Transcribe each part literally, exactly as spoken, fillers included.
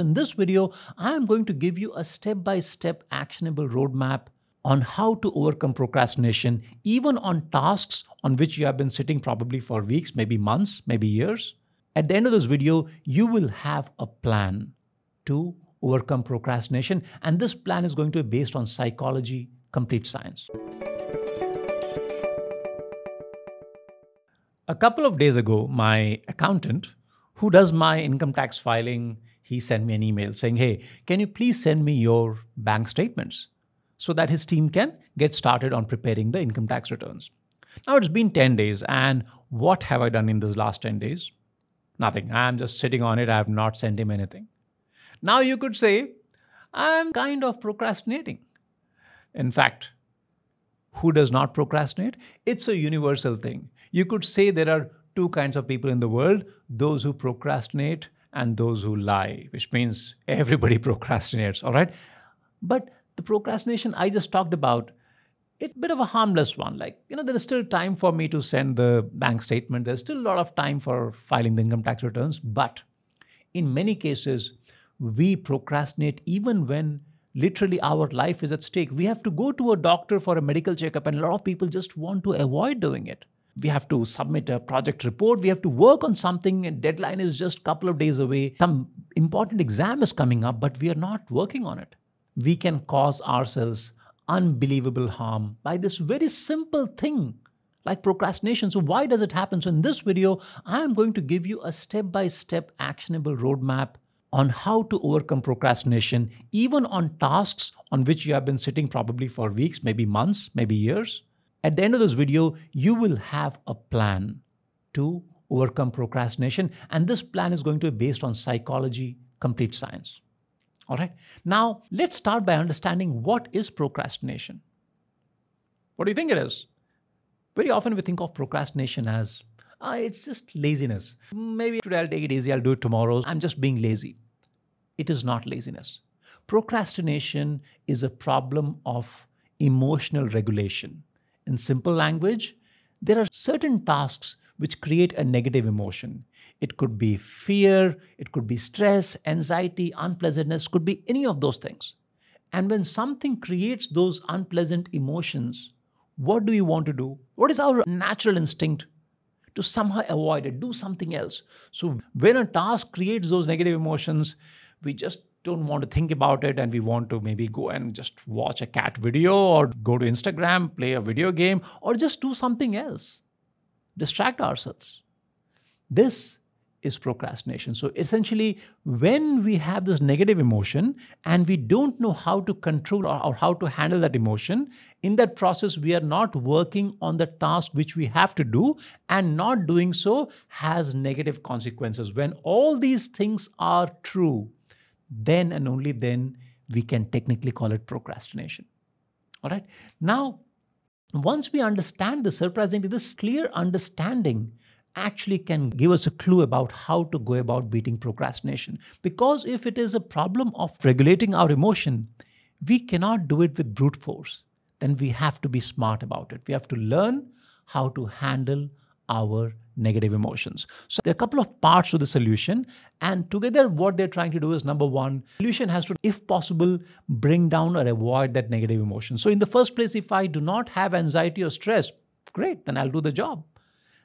In this video, I am going to give you a step-by-step actionable roadmap on how to overcome procrastination, even on tasks on which you have been sitting probably for weeks, maybe months, maybe years. At the end of this video, you will have a plan to overcome procrastination, and this plan is going to be based on psychology, complete science. A couple of days ago, my accountant, who does my income tax filing, he sent me an email saying, hey, can you please send me your bank statements so that his team can get started on preparing the income tax returns. Now it's been ten days, and what have I done in those last ten days? Nothing. I'm just sitting on it. I have not sent him anything. Now you could say, I'm kind of procrastinating. In fact, who does not procrastinate? It's a universal thing. You could say there are two kinds of people in the world, those who procrastinate and those who lie, which means everybody procrastinates, all right? But the procrastination I just talked about, it's a bit of a harmless one. Like, you know, there is still time for me to send the bank statement. There's still a lot of time for filing the income tax returns. But in many cases, we procrastinate even when literally our life is at stake. We have to go to a doctor for a medical checkup, and a lot of people just want to avoid doing it. We have to submit a project report. We have to work on something, and deadline is just a couple of days away. Some important exam is coming up, but we are not working on it. We can cause ourselves unbelievable harm by this very simple thing like procrastination. So why does it happen? So in this video, I am going to give you a step-by-step actionable roadmap on how to overcome procrastination, even on tasks on which you have been sitting probably for weeks, maybe months, maybe years. At the end of this video, you will have a plan to overcome procrastination, and this plan is going to be based on psychology, complete science. All right. Now, let's start by understanding what is procrastination. What do you think it is? Very often we think of procrastination as, ah, it's just laziness. Maybe today I'll take it easy, I'll do it tomorrow. I'm just being lazy. It is not laziness. Procrastination is a problem of emotional regulation. In simple language, there are certain tasks which create a negative emotion. It could be fear, it could be stress, anxiety, unpleasantness, could be any of those things. And when something creates those unpleasant emotions, what do we want to do? What is our natural instinct? To somehow avoid it, do something else. So when a task creates those negative emotions, we just don't want to think about it, and we want to maybe go and just watch a cat video or go to Instagram, play a video game, or just do something else. Distract ourselves. This is procrastination. So essentially, when we have this negative emotion and we don't know how to control or how to handle that emotion, in that process, we are not working on the task which we have to do, and not doing so has negative consequences. When all these things are true, then and only then we can technically call it procrastination. All right. Now, once we understand this, surprisingly, this clear understanding actually can give us a clue about how to go about beating procrastination. Because if it is a problem of regulating our emotion, we cannot do it with brute force. Then we have to be smart about it. We have to learn how to handle our negative emotions. So there are a couple of parts to the solution, and together what they're trying to do is, number one, solution has to, if possible, bring down or avoid that negative emotion. So in the first place, if I do not have anxiety or stress, great, then I'll do the job.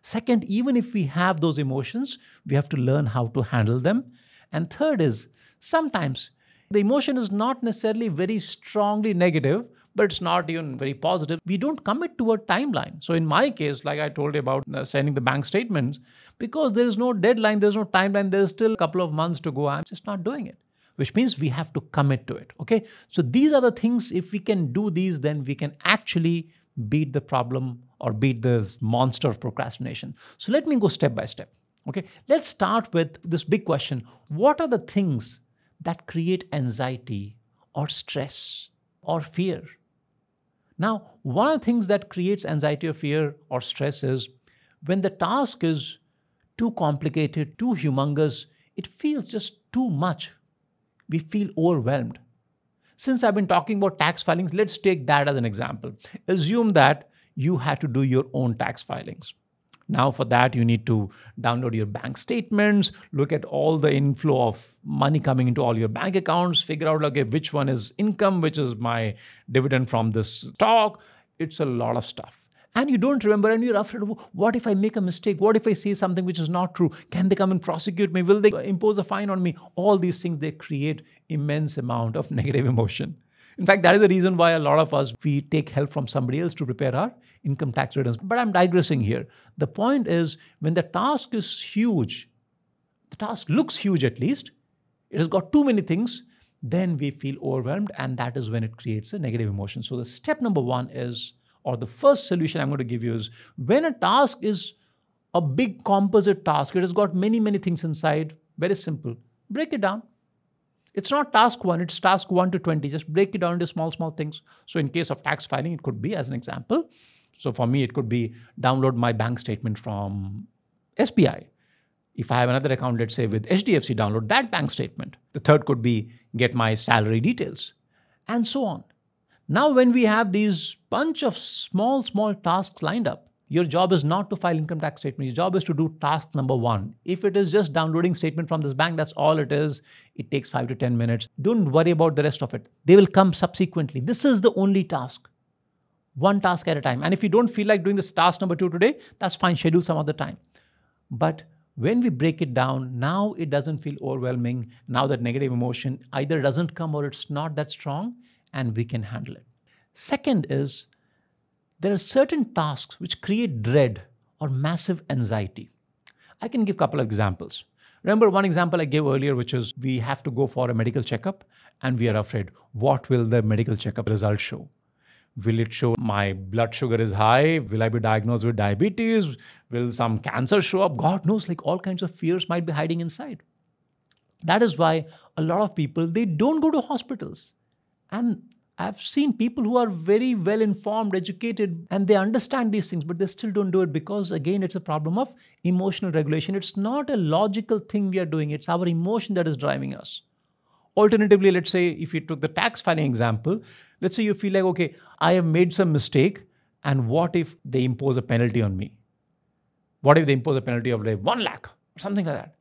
Second, even if we have those emotions, we have to learn how to handle them. And third is, sometimes the emotion is not necessarily very strongly negative, but it's not even very positive. We don't commit to a timeline. So in my case, like I told you about sending the bank statements, because there is no deadline, there's no timeline, there's still a couple of months to go, I'm just not doing it, which means we have to commit to it, okay? So these are the things, if we can do these, then we can actually beat the problem or beat this monster of procrastination. So let me go step by step, okay? Let's start with this big question. What are the things that create anxiety or stress or fear? Now, one of the things that creates anxiety or fear or stress is when the task is too complicated, too humongous, it feels just too much. We feel overwhelmed. Since I've been talking about tax filings, let's take that as an example. Assume that you had to do your own tax filings. Now for that, you need to download your bank statements, look at all the inflow of money coming into all your bank accounts, figure out, okay, which one is income, which is my dividend from this stock. It's a lot of stuff. And you don't remember and you're afraid, what if I make a mistake? What if I say something which is not true? Can they come and prosecute me? Will they impose a fine on me? All these things, they create immense amount of negative emotion. In fact, that is the reason why a lot of us, we take help from somebody else to prepare our income tax returns. But I'm digressing here. The point is, when the task is huge, the task looks huge at least, it has got too many things, then we feel overwhelmed, and that is when it creates a negative emotion. So the step number one is, or the first solution I'm going to give you is, when a task is a big composite task, it has got many, many things inside, very simple, break it down. It's not task one, it's task one to twenty. Just break it down into small, small things. So in case of tax filing, it could be as an example. So for me, it could be download my bank statement from S B I. If I have another account, let's say with H D F C, download that bank statement. The third could be get my salary details and so on. Now, when we have these bunch of small, small tasks lined up, your job is not to file income tax statement. Your job is to do task number one. If it is just downloading statement from this bank, that's all it is. It takes five to ten minutes. Don't worry about the rest of it. They will come subsequently. This is the only task. One task at a time. And if you don't feel like doing this task number two today, that's fine. Schedule some other time. But when we break it down, now it doesn't feel overwhelming. Now that negative emotion either doesn't come or it's not that strong and we can handle it. Second is, there are certain tasks which create dread or massive anxiety. I can give a couple of examples. Remember one example I gave earlier, which is we have to go for a medical checkup and we are afraid, what will the medical checkup result show? Will it show my blood sugar is high? Will I be diagnosed with diabetes? Will some cancer show up? God knows, like all kinds of fears might be hiding inside. That is why a lot of people, they don't go to hospitals. And I've seen people who are very well informed, educated, and they understand these things, but they still don't do it because, again, it's a problem of emotional regulation. It's not a logical thing we are doing. It's our emotion that is driving us. Alternatively, let's say if you took the tax filing example, let's say you feel like, okay, I have made some mistake, and what if they impose a penalty on me? What if they impose a penalty of like one lakh or something like that?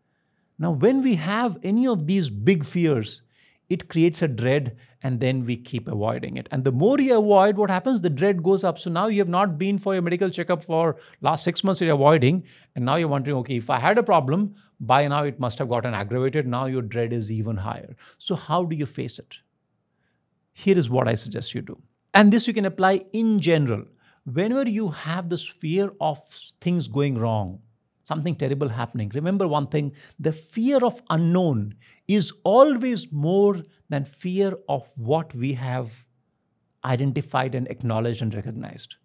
Now, when we have any of these big fears, it creates a dread and then we keep avoiding it. And the more you avoid, what happens? The dread goes up. So now you have not been for your medical checkup for last six months, you're avoiding. And now you're wondering, okay, if I had a problem, by now it must have gotten aggravated. Now your dread is even higher. So how do you face it? Here is what I suggest you do. And this you can apply in general. Whenever you have this fear of things going wrong, something terrible happening. Remember one thing, the fear of unknown is always more than fear of what we have identified and acknowledged and recognized.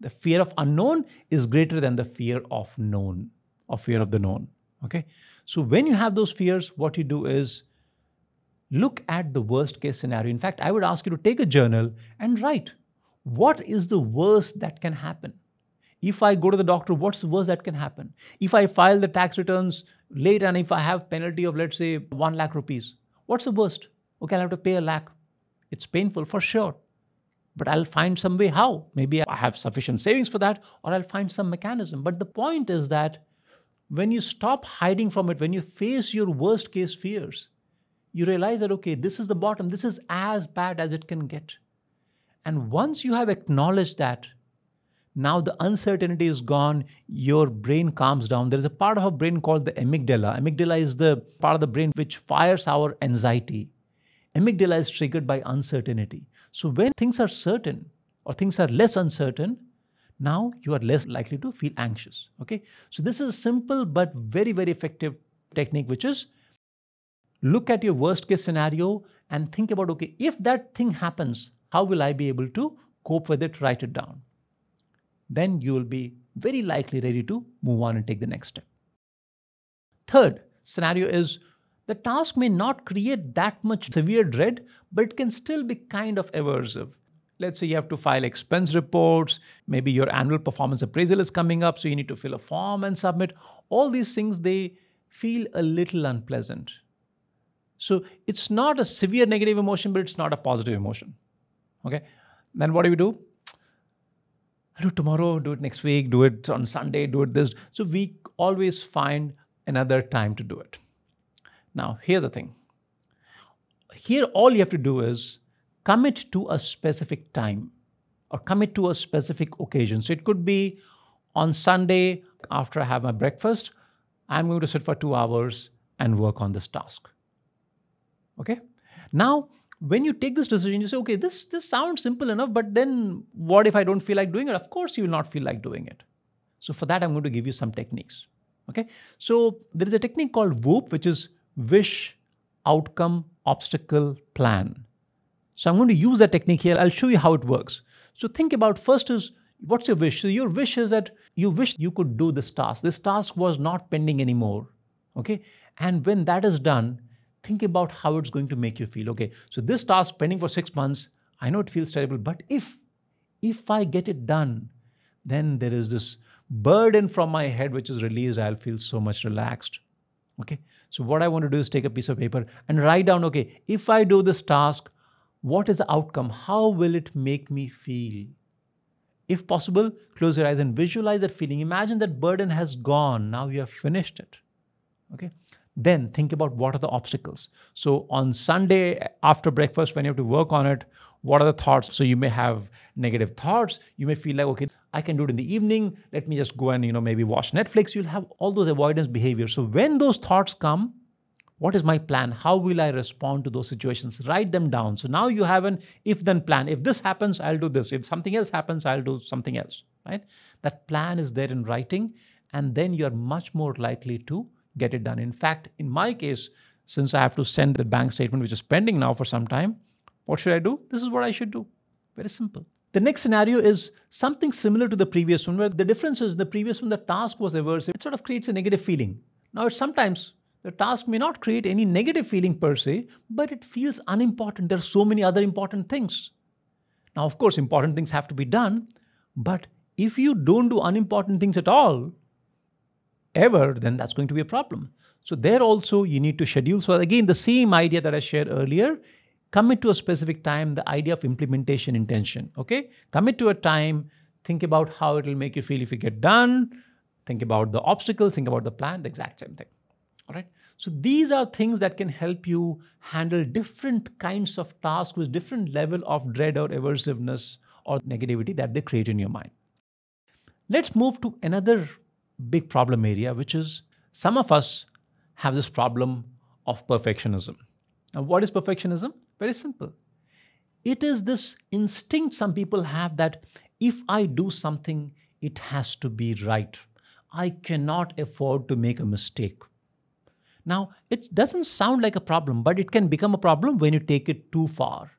The fear of unknown is greater than the fear of known, or fear of the known. Okay? So when you have those fears, what you do is look at the worst case scenario. In fact, I would ask you to take a journal and write, what is the worst that can happen? If I go to the doctor, what's the worst that can happen? If I file the tax returns late and if I have penalty of, let's say, one lakh rupees, what's the worst? Okay, I'll have to pay a lakh. It's painful for sure, but I'll find some way how. Maybe I have sufficient savings for that, or I'll find some mechanism. But the point is that when you stop hiding from it, when you face your worst case fears, you realize that, okay, this is the bottom. This is as bad as it can get. And once you have acknowledged that, now the uncertainty is gone, your brain calms down. There is a part of our brain called the amygdala. Amygdala is the part of the brain which fires our anxiety. Amygdala is triggered by uncertainty. So when things are certain or things are less uncertain, now you are less likely to feel anxious. Okay? So this is a simple but very, very effective technique, which is look at your worst case scenario and think about, okay, if that thing happens, how will I be able to cope with it? Write it down. Then you will be very likely ready to move on and take the next step. Third scenario is the task may not create that much severe dread, but it can still be kind of aversive. Let's say you have to file expense reports, maybe your annual performance appraisal is coming up, so you need to fill a form and submit. All these things, they feel a little unpleasant. So it's not a severe negative emotion, but it's not a positive emotion. Okay? Then what do we do? do it tomorrow, do it next week, do it on Sunday, do it this. So we always find another time to do it. Now, here's the thing. Here, all you have to do is commit to a specific time or commit to a specific occasion. So it could be on Sunday, after I have my breakfast, I'm going to sit for two hours and work on this task. Okay? Now, when you take this decision, you say, okay, this, this sounds simple enough, but then what if I don't feel like doing it? Of course, you will not feel like doing it. So for that, I'm going to give you some techniques. Okay? So there is a technique called WOOP, which is Wish, Outcome, Obstacle, Plan. So I'm going to use that technique here. I'll show you how it works. So think about first is, what's your wish? So your wish is that you wish you could do this task. This task was not pending anymore. Okay? And when that is done, think about how it's going to make you feel. Okay, so this task pending for six months, I know it feels terrible, but if, if I get it done, then there is this burden from my head which is released. I'll feel so much relaxed. Okay, so what I want to do is take a piece of paper and write down, okay, if I do this task, what is the outcome? How will it make me feel? If possible, close your eyes and visualize that feeling. Imagine that burden has gone. Now you have finished it. Okay. Then think about what are the obstacles. So on Sunday after breakfast, when you have to work on it, what are the thoughts? So you may have negative thoughts. You may feel like, okay, I can do it in the evening. Let me just go and, you know, maybe watch Netflix. You'll have all those avoidance behaviors. So when those thoughts come, what is my plan? How will I respond to those situations? Write them down. So now you have an if-then plan. If this happens, I'll do this. If something else happens, I'll do something else, right? That plan is there in writing, and then you're much more likely to get it done. In fact, in my case, since I have to send the bank statement, which is pending now for some time, what should I do? This is what I should do. Very simple. The next scenario is something similar to the previous one, where the difference is the previous one, the task was aversive. It sort of creates a negative feeling. Now, it's sometimes the task may not create any negative feeling per se, but it feels unimportant. There are so many other important things. Now, of course, important things have to be done, but if you don't do unimportant things at all, ever, then that's going to be a problem. So there also you need to schedule. So again, the same idea that I shared earlier, commit to a specific time, the idea of implementation intention, okay? Commit to a time, think about how it will make you feel if you get done, think about the obstacle, think about the plan, the exact same thing, all right? So these are things that can help you handle different kinds of tasks with different level of dread or aversiveness or negativity that they create in your mind. Let's move to another big problem area, which is some of us have this problem of perfectionism. Now, what is perfectionism? Very simple. It is this instinct some people have that if I do something, it has to be right. I cannot afford to make a mistake. Now, it doesn't sound like a problem, but it can become a problem when you take it too far.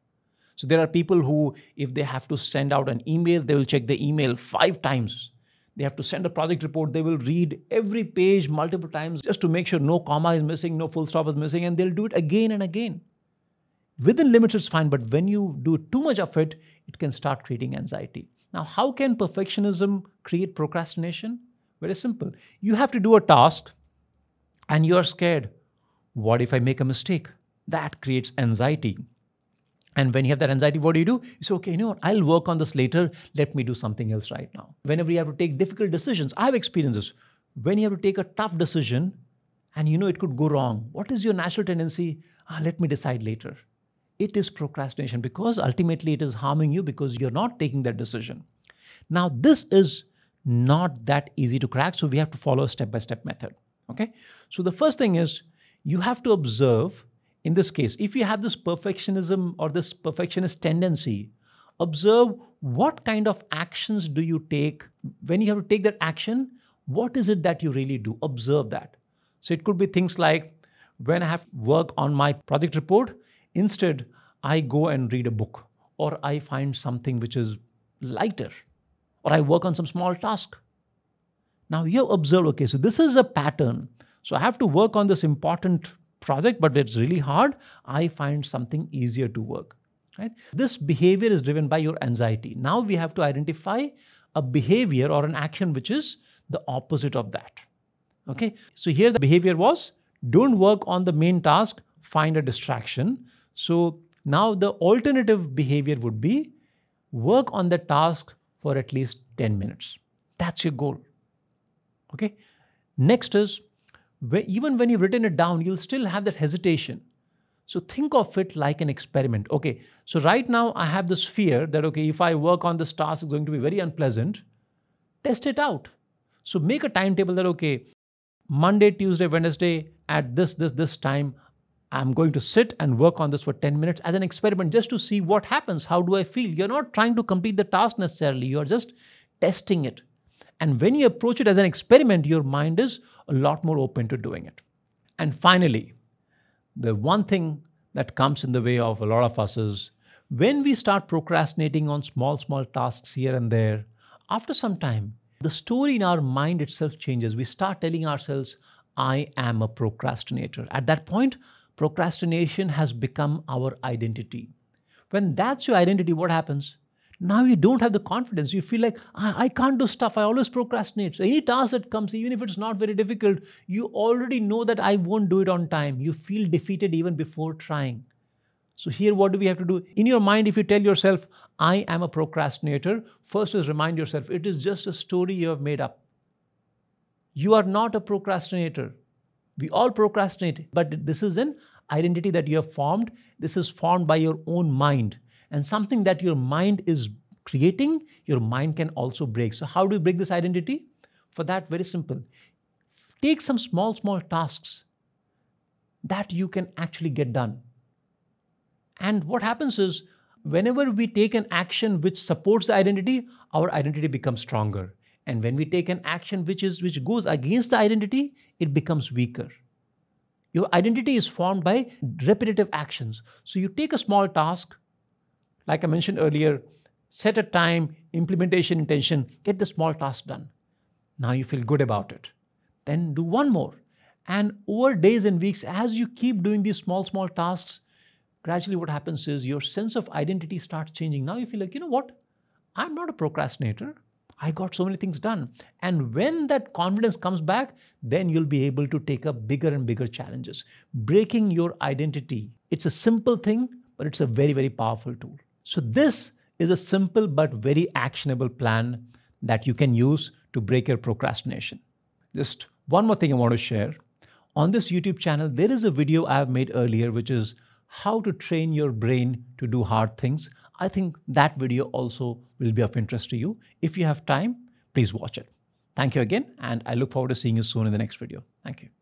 So there are people who, if they have to send out an email, they will check the email five times. They have to send a project report. They will read every page multiple times just to make sure no comma is missing, no full stop is missing, and they'll do it again and again. Within limits, it's fine, but when you do too much of it, it can start creating anxiety. Now, how can perfectionism create procrastination? Very simple. You have to do a task and you're scared. What if I make a mistake? That creates anxiety. And when you have that anxiety, what do you do? You say, okay, you know what? I'll work on this later. Let me do something else right now. Whenever you have to take difficult decisions, I've experienced this. When you have to take a tough decision and you know it could go wrong, what is your natural tendency? Ah, let me decide later. It is procrastination because ultimately it is harming you because you're not taking that decision. Now, this is not that easy to crack. So we have to follow a step-by-step method. Okay. So the first thing is you have to observe. In this case, if you have this perfectionism or this perfectionist tendency, observe what kind of actions do you take. When you have to take that action, what is it that you really do? Observe that. So it could be things like when I have to work on my project report, instead I go and read a book, or I find something which is lighter, or I work on some small task. Now you observe, okay, so this is a pattern. So I have to work on this important project, but it's really hard, I find something easier to work, right? This behavior is driven by your anxiety. Now we have to identify a behavior or an action which is the opposite of that, okay? So here the behavior was, don't work on the main task, find a distraction. So now the alternative behavior would be, work on the task for at least ten minutes. That's your goal. Okay. Next is, even when you've written it down, you'll still have that hesitation. So think of it like an experiment. Okay, so right now I have this fear that, okay, if I work on this task, it's going to be very unpleasant. Test it out. So make a timetable that, okay, Monday, Tuesday, Wednesday, at this, this, this time, I'm going to sit and work on this for ten minutes as an experiment, just to see what happens. How do I feel? You're not trying to complete the task necessarily. You're just testing it. And when you approach it as an experiment, your mind is a lot more open to doing it. And finally, the one thing that comes in the way of a lot of us is when we start procrastinating on small, small tasks here and there, after some time, the story in our mind itself changes. We start telling ourselves, I am a procrastinator. At that point, procrastination has become our identity. When that's your identity, what happens? Now you don't have the confidence. You feel like, I, I can't do stuff. I always procrastinate. So any task that comes, even if it's not very difficult, you already know that I won't do it on time. You feel defeated even before trying. So here, what do we have to do? In your mind, if you tell yourself, I am a procrastinator, first is remind yourself, it is just a story you have made up. You are not a procrastinator. We all procrastinate, but this is an identity that you have formed. This is formed by your own mind. And something that your mind is creating, your mind can also break. So how do you break this identity? For that, very simple. Take some small, small tasks that you can actually get done. And what happens is, whenever we take an action which supports the identity, our identity becomes stronger. And when we take an action which is which goes against the identity, it becomes weaker. Your identity is formed by repetitive actions. So you take a small task. Like I mentioned earlier, set a time, implementation, intention, get the small task done. Now you feel good about it. Then do one more. And over days and weeks, as you keep doing these small, small tasks, gradually what happens is your sense of identity starts changing. Now you feel like, you know what? I'm not a procrastinator. I got so many things done. And when that confidence comes back, then you'll be able to take up bigger and bigger challenges. Breaking your identity. It's a simple thing, but it's a very, very powerful tool. So this is a simple but very actionable plan that you can use to break your procrastination. Just one more thing I want to share. On this YouTube channel, there is a video I have made earlier, which is how to train your brain to do hard things. I think that video also will be of interest to you. If you have time, please watch it. Thank you again, and I look forward to seeing you soon in the next video. Thank you.